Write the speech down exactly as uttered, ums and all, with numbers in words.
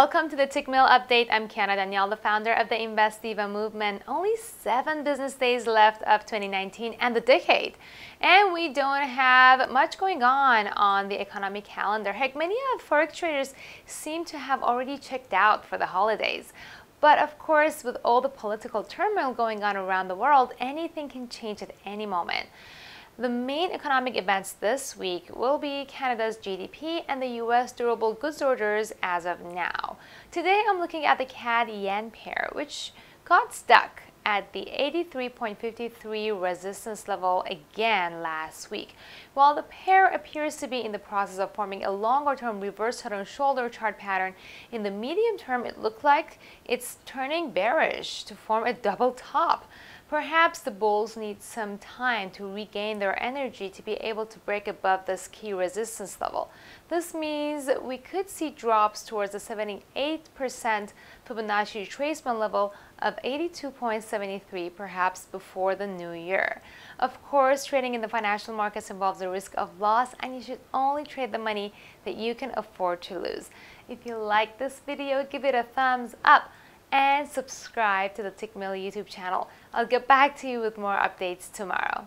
Welcome to the Tickmill Update. I'm Kiana Danielle, the founder of the Investiva movement. Only seven business days left of twenty nineteen and the decade. And we don't have much going on on the economic calendar. Heck, many of Forex traders seem to have already checked out for the holidays. But of course, with all the political turmoil going on around the world, anything can change at any moment. The main economic events this week will be Canada's G D P and the U S durable goods orders as of now. Today I'm looking at the C A D Yen pair, which got stuck at the eighty-three point five three resistance level again last week. While the pair appears to be in the process of forming a longer-term reverse head and shoulder chart pattern, in the medium term it looked like it's turning bearish to form a double top. Perhaps the bulls need some time to regain their energy to be able to break above this key resistance level. This means we could see drops towards the seventy-eight percent Fibonacci retracement level of eighty-two point seven three perhaps before the new year. Of course, trading in the financial markets involves a risk of loss, and you should only trade the money that you can afford to lose. If you like this video, give it a thumbs up and subscribe to the Tickmill YouTube channel. I'll get back to you with more updates tomorrow.